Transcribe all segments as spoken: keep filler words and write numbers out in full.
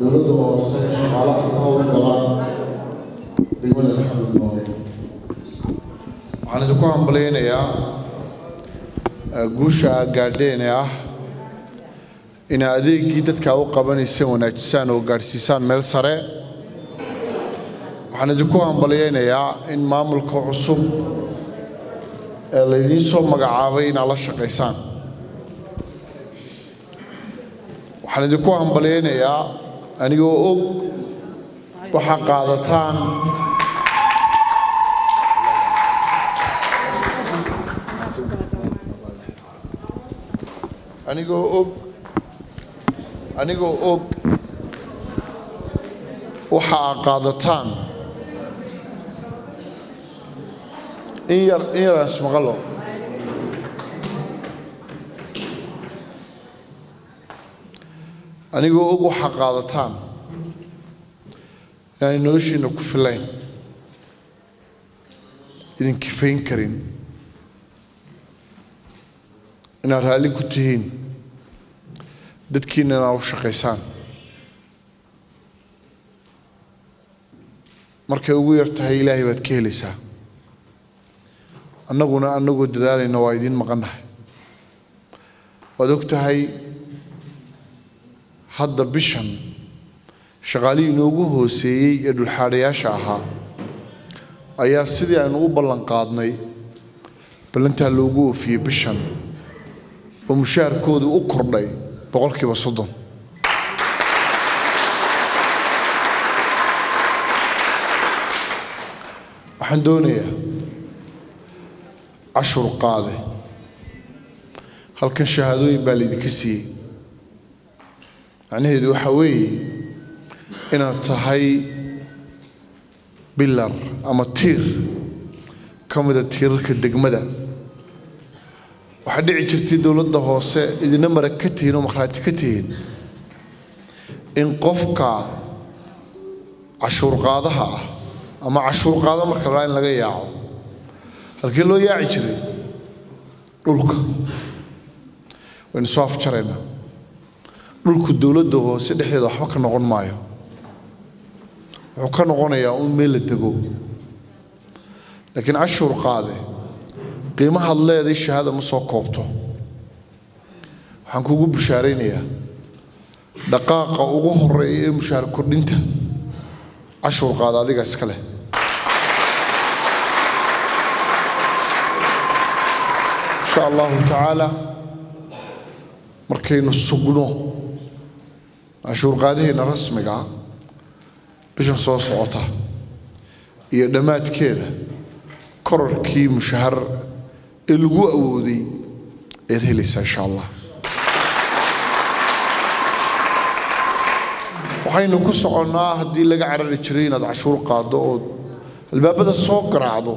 de l'autre à la waxaan idinku hambaleynayaa guusha gaadheenaya in adeegii dadka u qabanaysan wanaajisaan oo gaarsiisan meel sare waxaan idinku hambaleynayaa in maamulka cusub ee la idin soo magacaabay in la shaqeeyaan waxaan idinku hambaleynayaa anigoo og waxa qaadataan anigoo og anigoo og waxa qaadataan in yar in yar ismaqalo anigoo og waxa qaadataan yani noloshiina ku filayn idin kifayn karin ina raali ku tihiin dadkiina oo shaqeeysan markay ugu yartahay ilaahay baad ka helaysaa annaguna annagu dadaalina waa idin maqanahay waad ogtahay hadda bishan shaqaaliin ugu hooseeyay ee dhulxaadhayaasha ahaa ayaa sidii aan u ballan qaadnay balanta loogu oofiyay bishan ومشاركود وكردي بقولك بصدم حندونية عشر قاضي هل كان شهادوي بالي دكسي يعني هدو حوي إن تهي بلر أما تير كم دا تيرك الدقمدة waxaa dhici jirtay dawladda hoose idina marag ka tihiin oo maqlaati ka tihiin in qofka cashuur qaadaha ah ama cashuur qaada marka la in laga yaaco halkii loo yaaci jiray dhulka waynu soo afjaraynaa dhulku dawladda hoose dhexdeeda waxba ka noqon maayo wuxuu ka noqonayaa un meel la dego laakiin cashuur qaade qiimaha leedahay shahada ma soo koobto waxaan kugu bishaareynayaa dhaqaaqa ugu horeeyay ee mushaar kordhinta cashuur qaad adiga iska leh insha Allah ta'ala markaynu sugno cashuur qaadina rasmiga bisha soo socota iyo dhamaadkeeda kororkii mushaar الجو أودي إذهليس إن شاء الله. وحين نقص عنا هدي اللي قاعد يشرين هذا عشور قاضو الباب هذا السوق رعضو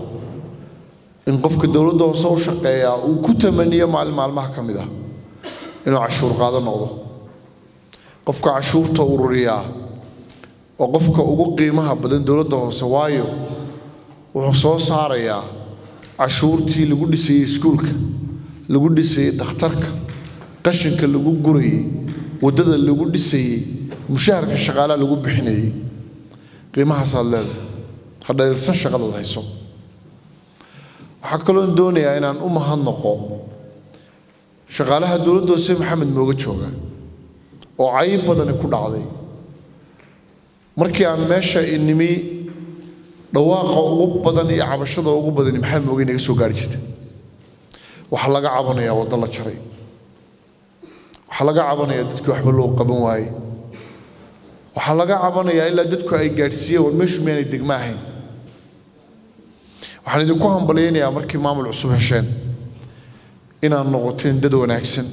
انقفك الدولة ده صو شقيا وكتمنية مع مع المحكمة ده إنه عشور قاضو نوضو قفك عشور توريا وقفك أوقي مها بدن الدولة ده سوايو وحصوص عريا عشورتي لجودي سي سكولك لجودي سي دخترك قشنك لجود جري ودد لجودي سي مشارك الشغالة لجود بحني قيمها حصل له هذا السن شغالة ده يسوع حكلون دنيا إن عن أمها النقاء شغالة هدول دوسي محمد موجود شوقه وعيب بدنا نكون عادي مركي عم ماشى إنمي دواقه ugu badan iyo cabashada ugu badan maxamed oo inaga soo gaar jirtay waxa laga cabanaya wadada la jaray waxa laga cabanaya dadku waxba loo qaban waay waxa laga cabanaya ilaa dadku ay gaarsiiyeen oo meeshumeena degmaahayn waxaan idinku hambaleynayaa markii maamul cusub hesheen inaan noqoteen dad wanaagsan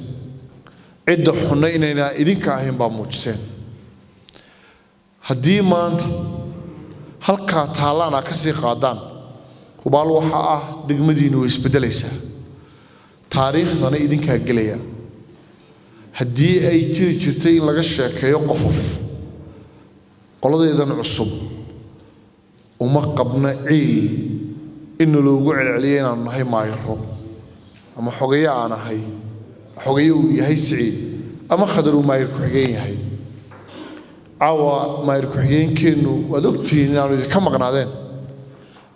cid xun inayna idinka ahayn baa muujiseen haddii maanta halka taalana ka sii qaadaan hubaal waxa ah degmadiina way isbedelaysaa taariikhdana idinka galaya hadii ay jiri jirtay in laga sheekeeyo qofof qoladeedan cusub uma qabna ciil in loogu celceliyo inaan nahay maayro ama xogeeyo aan ahay xogeeyo yahay siciid ama khadar u maayir ku xigeen yahay عوا ما يركحين كينو ودكتين على كم غنادين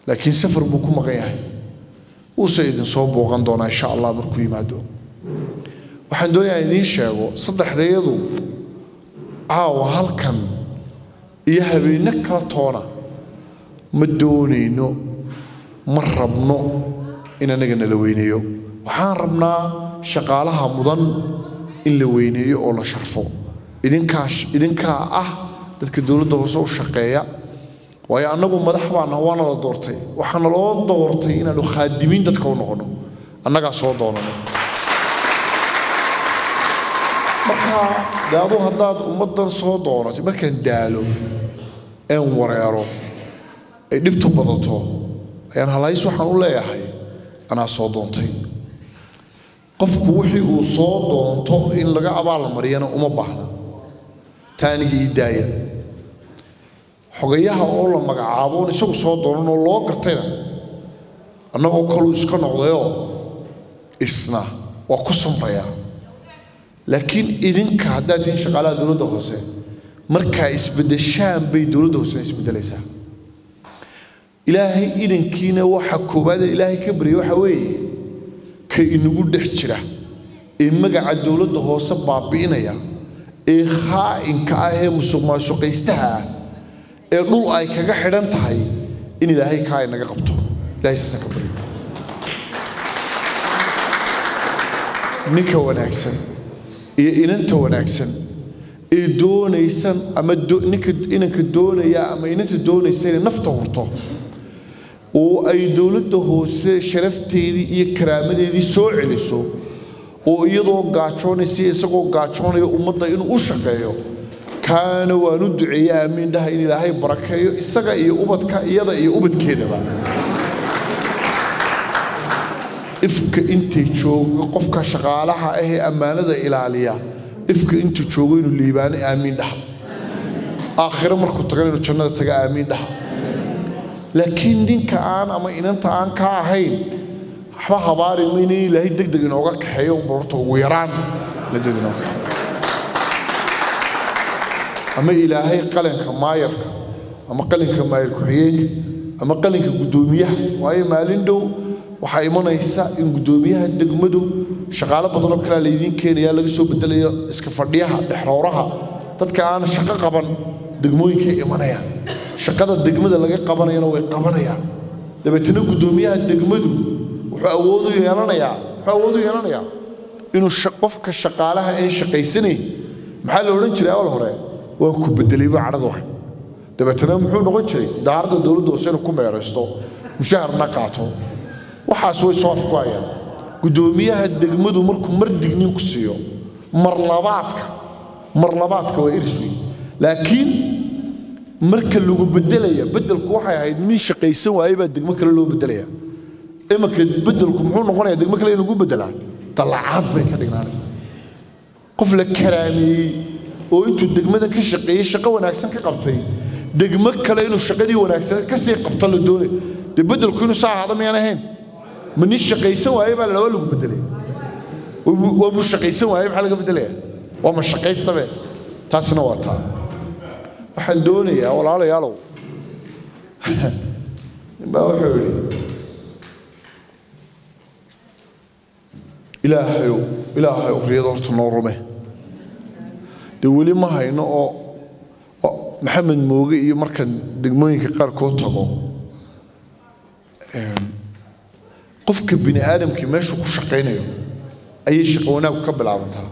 لكن سفر بكم غياه وسيد صوب وغندونا إن شاء الله بركوي معدو وحندوني عندي شيء صدق ذيلو عوا هالكم يهبينك كرتونا مدوني نو مربنا إن نجنا لوينيو وحن ربنا شغالها مضن إن لوينيو ولا شرفه idinkaas idinkaa ah dadka dawladda hoose u shaqeeya waayo annagu madax baan waana la doortay waxaana loo doortay inaan u khaadimiin dadka u noqono annaga soo doonano marka daadu haddaad ummadan soo dooratay markaan daalo aan wareero ay dhibtu badato ayaan halays waxaan u leeyahay anaa soo doontay qofku wixii uu soo doonto in laga abaal mariyana uma baahna تاني إداية حقيقة أول ما جابون يسوق صادون الله قرتنا أنا بقول إسكان عضياء إسنا وقسم ريا لكن إذن كعدات شغالة دولة غزة مركز بدأ الشام بدولة غزة بدأ لسه إلهي إذن كنا وحكوا بعد إلهي كبري وحوي كإنقول دحشرة إما جعد دولة غزة بابينا يا إخا إنك أهي مسوق ما سوق يستها إلو أي كجا حرنت هاي إني لا هي كاي نجا قبته لا يستسقى بريء نكوا نكسن إن أنت ونكسن إدون يسن أما دو نك إنك دون يا أما إنت دون يسن نفط ورطه وأي دولته هو شرفتي يكرامي يسوع لسوع ويدو قاتشوني سيسقو قاتشوني أمضى إنه أشقيه كانوا ندعيا من ده إلى هاي بركة إسقى أبد كيدا أبد كيدا إفك أنت تشوف قفك شغالها هي أمانة إلى عليا إفك أنت تشوفين اللي باني آمين ده آخر مرة كنت قلنا تشننا تجا آمين ده لكن دين كأن أما إن أنت عن كاهين حبها باري مني لهي دق دق نوقك حيوم برضو ويران لدق نوقك أما إلهي قلنك ماير أما قلنك ماير كحييك أما قلنك قدوميه وأي مالين دو وحيمنا يسا إن قدوميه دق مدو شغالة بطلب كلا ليدين كين يا لقيسو بدل إسكفرديها دحرورها تذكر أنا شقة قبل دق مويك إيمانيا شقة دق مدو لقي قبل ينوي قبل يا دبتنو قدوميه دق مدو حاولوا يهرنيا حاولوا يهرنيا إنه الشقف كشقالها إيه شقيسني محل ورنش لا ولا هراء وكبدلي بعرضه دبتنا محل نغنشي دعرض دول دوسين وكم يرستو مشهر نقاته وحاسوي صاف قايا قدوميها الدجمد ومركم مردجني وكسيو مرلباتك مرلباتك وإرسوي لكن مرك اللي بدليه بدل كوحة من شقيسن وأيبه الدجمك اللي بدليه إما كده بدلكم حون وقنا يدك مكلا ينقول بدلها طلع عضبة كده ناس قفل كرامي وأنتوا الدجمة كشقي شقة وناكسن كقبطي دجمة كلا ينو شقدي وناكسن كسي قبطل الدوري تبدلكم ينو ساعة هذا مين هين من الشقي سوا أي بل أولو بدلي وأبو الشقي سوا أي بحلقة بدلي وما الشقي استبي تاسنا واتها وحندوني يا ولا على يالو بروحولي إلهي إلهي أريدت نورمه دولي ما هي نو محمد موجي يمركن دقمين كقار كوتهم قفك بني آدم كماش وشقينه أي شق ونا وكبل عمتها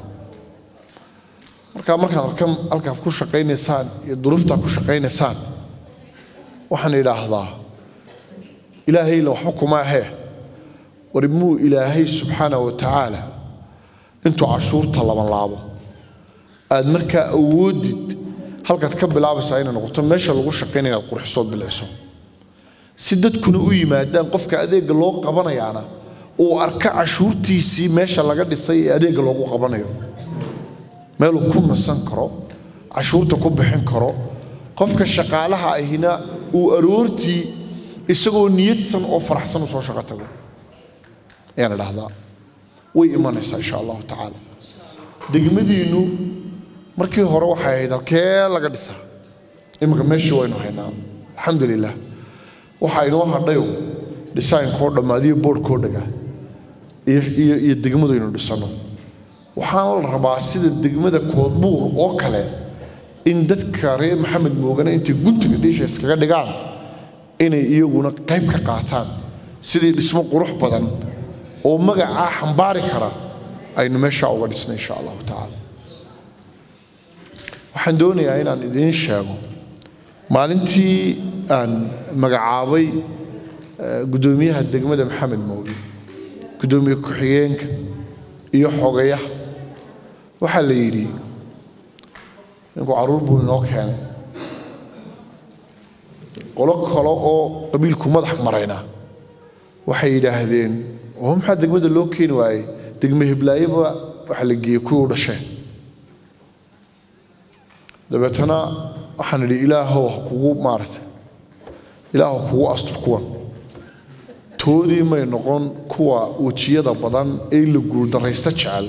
مركب مركب مركب ألقف كوش شقينه سان يدرفتها كوش شقينه سان وحنا لحظة إلهي لو حكمها هي ورموا إلهي سبحانه وتعالى أنتوا عشور طلبا لعبة المركة أودت هل كتكب لعبة سعينا نقطة ماشي الغش قيني القرح صوت بالعسوم سدد كنوا أي مادة قفك أديق لوق قبنا يعني وأركع عشور تيسي ماشي الله قد يصير أديق لوق قبنا يوم ماله كم سنكرو عشور تكب حنكرو قفك الشقالها هنا وأرورتي يسقوا نيت سن أفرح سن وصار شقتها يعني لحظة وإيمان إن شاء الله تعالى دقمدينو markii hore waxa ay dalkee laga dhisa imika meeshu waynu haynaa alxamdulillah waxa inoo hadhayo design ko dhamaadiyo board ko dhaga iyo iyo degmadu inuu dhisano waxaan la rabaa sida degmada Koodbuur oo kale in dadka reer Maxamed Moogana inta guntiga dhishees kaga dhigaan inay iyaguna qayb ka qaataan sidii dhismo qurux badan oo magaca xambaari kara aynu meesha uga dhisno insha Allah ta'ala waxaan doonayaa inaan idin sheego maalintii aan magacaabay gudoomiyaha degmada Maxamed Moogan gudoomiye ku xigeenka iyo xogayaha waxa la yiri inuu caruur buu noo keenay qolo kale oo qabiilku madax marayna waxay yiraahdeen oo maxaa degmada loo keen waayay degme Hiblaayiba waxa la geeyay ku dhashay dabeetana waxaan ila ilaahow kugu maartay ilaahow kugu asturkuwan toodii may noqon kuwa wajiyada badan ay la guuldareysta jacal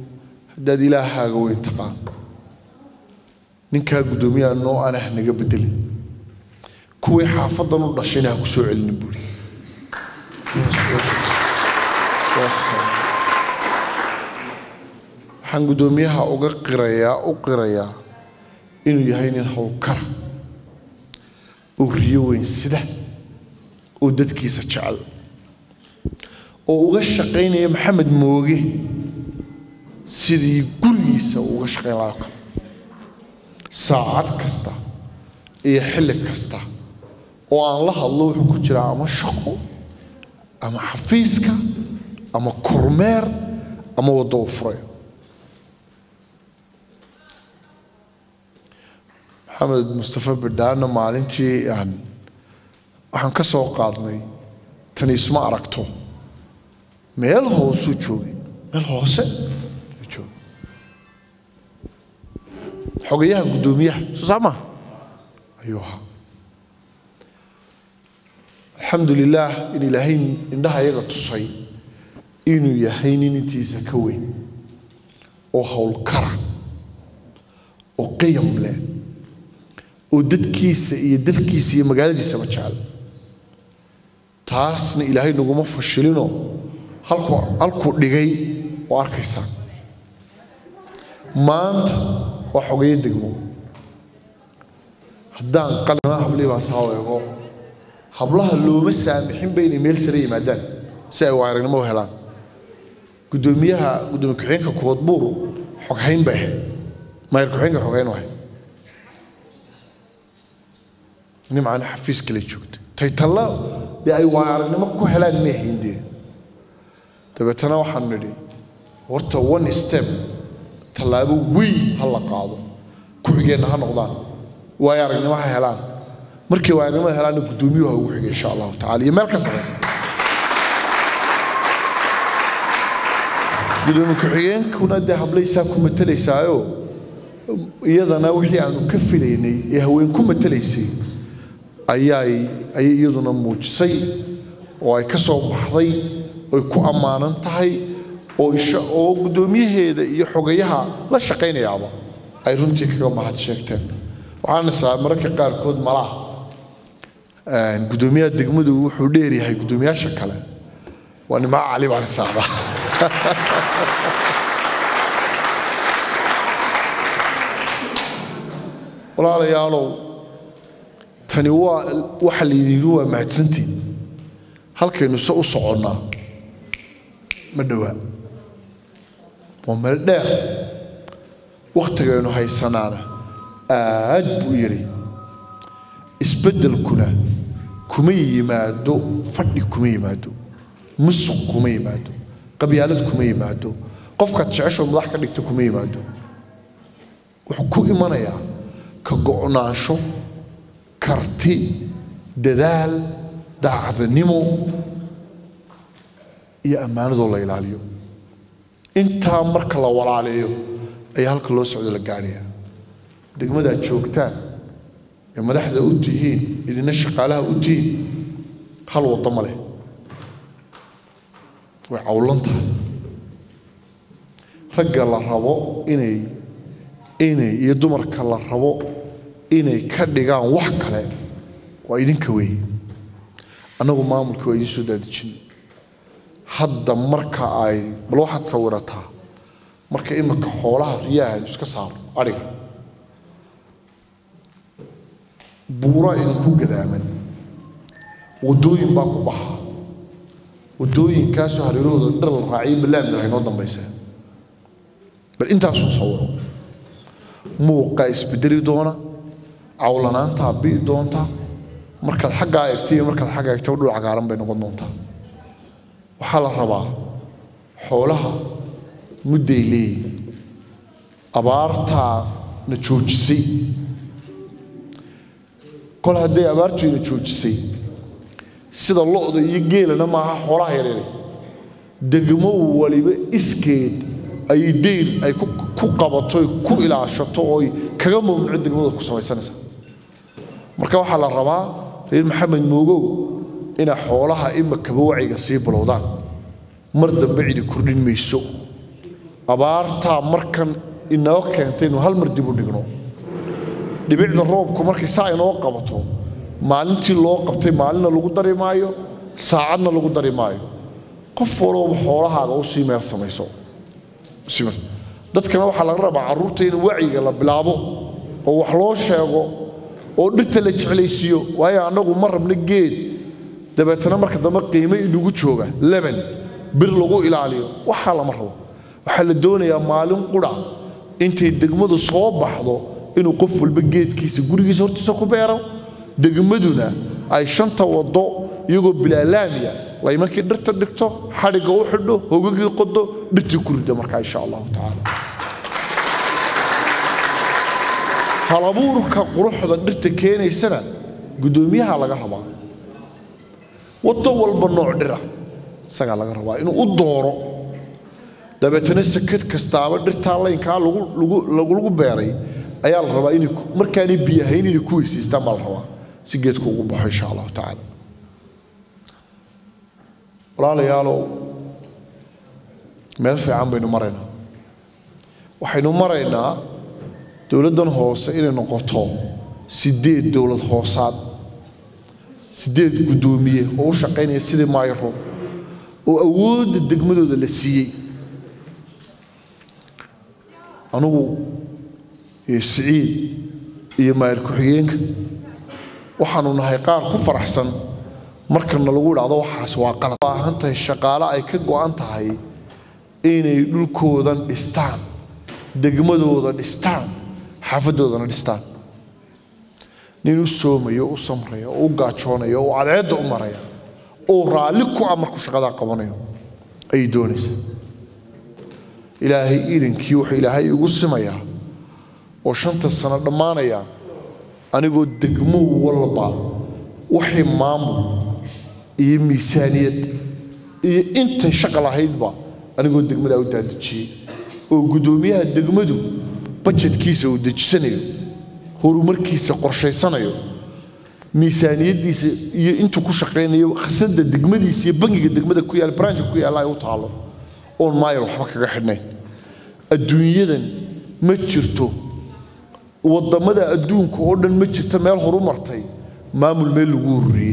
haddaad ilaahaaga weyn taqaan ninka gudoomiyaha noo anaah naga bedeli kuwii xaafadan u dhashay inaa ku soo celin buuri waxaan gudoomiyaha uga qirayaa u qirayaa inuu yahay nin hawkar وريوين سده ودتكي سجعل وغشقين يا محمد موجه سيدي قريسة وغشقين لك ساعات كستا يحل كستا وعن الله الله حكوتر أما شقو أما حفيزك أما كرمير أما وضوفري محمد مصطفى بدانا مالنتي يعني waxaan ka soo qaadnay tan isma aragto meel hoos u joogay meel hoos u joogay xogayaha gudoomiyaha saama ayuha alxamdulillah in ilaahay indhahayaga tusay inuu yahay nintiisa ka weyn oo hawlkara oo qiyam leh وددكيس يدلكيس يمجال دي سماجال تاسن إلهي نجوم فشلينه هالكو هالكو دقي واركيسان مانت وحقيقي دقمو هدان قلنا حبلي بساوي هو حبله اللو مسامحين بين ميل سري مدن ساوعرنا مو هلا قدوميها قدوم كحين كقطبور حقين به ما يركحين حقين واحد نم عن حفيز كل شوكت تيتلا دي أي وعارنا ما كهلا نهين دي تبى تناو حنري ورتا one step تلابو وي هلا قاضو كوجينا هنقضان وعارنا ما هلا مركي وعارنا ما هلا نقدميوها وحجي إن شاء الله تعالى مركز رئيس قدوم كحيين كنا ده حبلي ساكم التليسايو يذنا وحي عن كفليني يهوينكم التليسي ayay ay iyaduna muujisay oo ay ka soo baxday oo ku amaanan tahay oo isha oo gudoomiyaheeda iyo xogayaha la shaqeynayaba ay runtii kaga mahad sheegteen waxaan samarka qaar kood malaha ee gudoomiyaha degmadu wuxuu dheer yahay gudoomiyaha kale waan ma cali baan saaba walaal yaalo تاني هو واحد اللي هو مع سنتي هل كانوا سو صعنا مدوى ومدى وقت كانوا هاي سنانا آد بويري اسبدل كنا كمي مادو فردي كمي مادو مسو كمي مادو قبيالات كمي مادو قفكة تعيشهم ضحكة كمي مادو وحكو إيمانيا كقعناشو كارتي ددال داعذ نمو يا أمان ذو الله العليو أنت مرك الله ولا عليو أيها الكلوس سعود الجارية دقمة ده شوكتان يا مدح ذا أوتيهين إذا نشق عليها أوتيهين حلو الطمله وعولنتها رجع الله ربو إني إني يدمرك الله ربو إني كدجا وحك له وإذن كوي أنا ومامل كوي سودادشين hadda marka ay bal waxaad sawirtaa marka imka xoolaha riyaha iska saar ariga buura in ku gadaaman wadooyin baa ku baxa wadooyin kaas oo hareerooda dhar la raacay bilaam ay noo dambaysaa bal intaas oo sawiro muuqa isbedeli doona awlanaanta bi doonta marka xaq ay tii marka xaq ay taa dhul cagaaran bay noqon doontaa وحال الربا حولها مديلي أبارتها نتشوجسي كل هدي أبارتي نتشوجسي سيد الله ده يجيل أنا معها حولها يلي دجمو ولي بإسكيد أي ديل أي كو كو قبطوي كو إلى عشطوي كجمو من عند الجمود كسوي سنة سنة مركب حال الربا للمحمد موجود إن حولها إما كبوعي قصيب الوضع مرد بعيد كردين ميسو أبارتها مركن إن وكانتين وهل مرد يبونيقنو لبعد الروب كمركي ساعة نوقبتهم معلنتي اللوقبتين معلنا لقدري مايو ساعدنا لقدري مايو قفوا روب حولها أو سيمير سميسو سيمير داد كانوا حلقرب عرورتين وعي قلب بلابو ووحلوش يقو ودتلج علي سيو وهي أنه مر من الجيد دبتنا مرك دماغ قيمة يدوج شوبه لبن برلقوا إلى عليه وحال مرة وحال الدنيا يا معلم قرع أنت الدجمد الصعب بحضه إنه قفل بالجيت كيس جوري صورت سكوا بيره دجمدنا أي شنطة وضع يجوا بلا لامية لا يمكن درت الدكتور حرق وحده هو جي قده بتذكر دماغك إن شاء الله تعالى هالبورك قروح درت كيني سنة قدوميها على جهبان وطول بنوع درة سجل على الرواء إنه الدورة ده بتنسى كت كستعمل درت على إن كان لغو لغو لغو لغو بيري أيال الرواء إنه مركاني بيهين الكويس يستعمل الرواء سجيتكم وبحي إن شاء الله تعالى رأي يالو ما في عام بينو مرينا وحينو مرينا دولتنا هوس إلى نقطة سديد دولة هوسات سديد قدومية أو شقيني سيد مايرو وأود الدقمدو ذا للسيي أنو يا سعيد يا ماير كحيينك وحنو نهيقار كفر أحسن مركنا لغول عضو حاسواقنا باهنتهي الشقالة أي كقو أنتهي إيني للكو ذا الإستان دقمدو ذا الإستان حافدو ذا الإستان نينو سومي يو سمري يو قاتشوني يو على عد أمري أو رالكو أمركو شغدا قبانيو أي دونيس إلهي إيدن كيوحي إلهي يقسميا وشنت السنة دمانيا أنا يقول دقمو والبا وحي مامو إي ميسانية إي إنت شغلة هيدبا أنا يقول دقمو داو دادتشي وقدوميها دقمدو بجت كيسو دجسنيو هو مركز قرشي سنة ميسانية دي انتو كشقين يو خسد الدقمدي سي بنجي الدقمدي كويا البرانج كويا لا يوطالو اون ما يروح حكا حنين الدنيا دن ما تشرتو والضمدى الدون كوردن ما تشرتو مال هورو مرتي مامو الميل ووري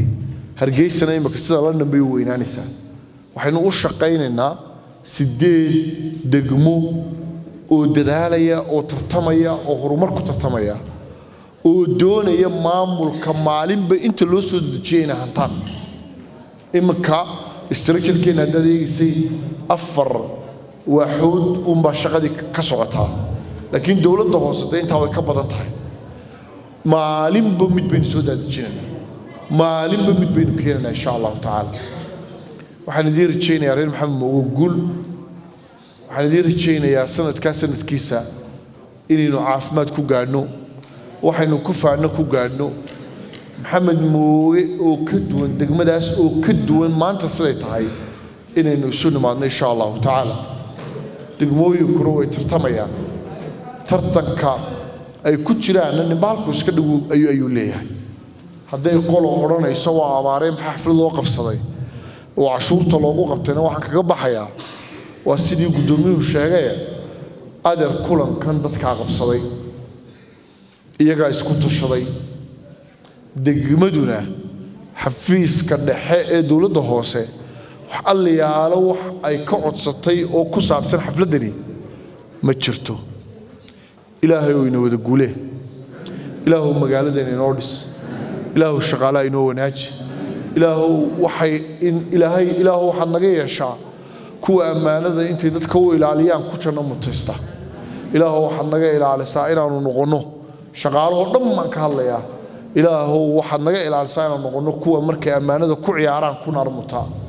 هرجي سنة مكسر لنا بيوين انسى وحنا وشقين انا سدين دقمو ودداليا وترتميا وهورو مركو ترتميا ودون يا مامول كمالين بإنت لوسو دجينا هنتان إمكا استرجل كينا دادي سي أفر وحود ومباشرة كسرتها لكن دولة دهوستين تاوي كبرت هاي مالين بميت بين سودا دجينا مالين بميت بين كينا إن شاء الله تعالى وحندير تشينا يا ريم محمد وقول وحندير تشينا يا سنة كاسنة كيسة إنه عافمات كوجانو وحنو كفعنا كوجانو محمد موي وكدون دقمداس وكدون ما أنت صليت هاي إنه سلم عنا إن شاء الله تعالى دقموي وكروي ترتميا ترتكا أي كتيرة أنا نبالكوس كده أي أي ليه هذا يقول عمرنا يسوى عمارين حفل الوقف صلي وعشور طلعوا قبتنا وحكي قبحيا وسيدي قدومي وشجعي أدر كلن كان ضد كعب صلي يجا يسكت الشلي دقمدنا حفيز كده حق دول دهوسه وقال لي يا لوح أي كعد سطي أو كسب سن حفل دري ما تشرتو إلهي وينود الجوله إلهه مجالدني نورس إلهه الشغالة ينو ناج إلهه وحي إن إلهي إلهه حنقيه شع كو أمانة ذا أنت تتكو إلى عليان كوشنا متستا إلهه حنقيه إلى على سائرنا نغنو شغاله ضمن كهلا يا إلهه وحنقيه إلى على سائرنا نغنو كو أمرك أمانة ذا كو عياران كنا رمطا.